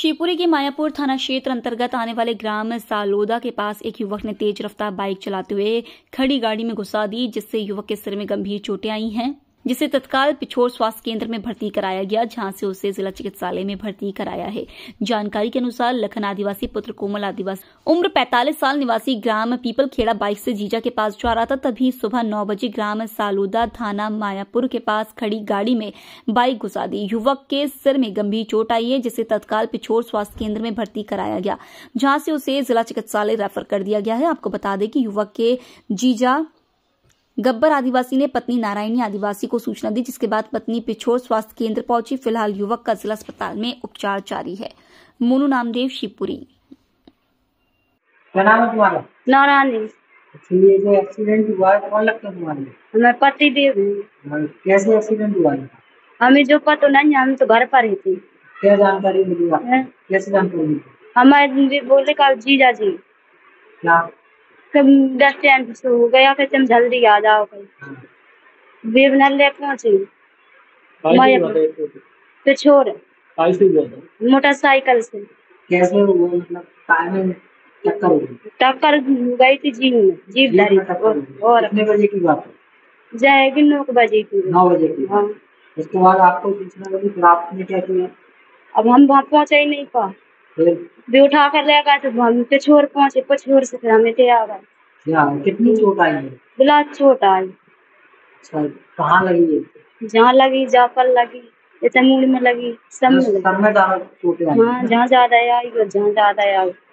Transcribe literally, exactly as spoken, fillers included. शिवपुरी के मायापुर थाना क्षेत्र अंतर्गत आने वाले ग्राम सालोदा के पास एक युवक ने तेज रफ्तार बाइक चलाते हुए खड़ी गाड़ी में घुसा दी, जिससे युवक के सिर में गंभीर चोटें आई हैं, जिसे तत्काल पिछोर स्वास्थ्य केंद्र में भर्ती कराया गया, जहां से उसे जिला चिकित्सालय में भर्ती कराया है। जानकारी के अनुसार लखनऊ आदिवासी पुत्र कोमल आदिवासी उम्र पैंतालीस साल निवासी ग्राम पीपल खेड़ा बाइक से जीजा के पास जा रहा था। तभी सुबह नौ बजे ग्राम सालोदा थाना मायापुर के पास खड़ी गाड़ी में बाइक घुसा दी। युवक के सिर में गंभीर चोट आई है, जिसे तत्काल पिछोर स्वास्थ्य केंद्र में भर्ती कराया गया, जहाँ से उसे जिला चिकित्सालय रेफर कर दिया गया है। आपको बता दें कि युवक के जीजा गब्बर आदिवासी ने पत्नी नारायणी आदिवासी को सूचना दी, जिसके बाद पत्नी पिछोर स्वास्थ्य केंद्र पहुंची। फिलहाल युवक का जिला अस्पताल में उपचार जारी है। मोनू नामदेव, शिवपुरी। नारायणी। ये एक्सीडेंट हुआ है, कौन लगता है तुम्हारे? हमारे पति देव। कैसे एक्सीडेंट हुआ है? हमें जो पता नहीं, हम तो घर पर ही थे। क्या जानकारी मिली? कैसे जानकारी मिली? हमारे बोले का जीजा जी दस टेंट से हो गया, कहते हम जल्दी आ जाओ। बेबनल्ले पहुंचे पिछोर मोटरसाइकिल से। कैसे टक्कर गई थी? जीप में जीप धरी। और कितने बजे की बात है? जाएगी नौ बजे की। नौ बजे की। हाँ, उसके बाद आपको सूचना मिली, फिर आपने क्या किया? अब हम वहाँ पहुँचे ही नहीं पा, भी उठा कर ले गए, तो हम पिछोर पहुँचे। पिछोर से फिर हमें दे आ गए। कितनी चोट आई है? बिलास चोट आई। कहाँ लगी है? जहाँ लगी, जहाँ पर लगी, जैसे मूड में लगी, सब में लगी। हाँ, जहाँ ज्यादा आई और जहाँ ज्यादा आई।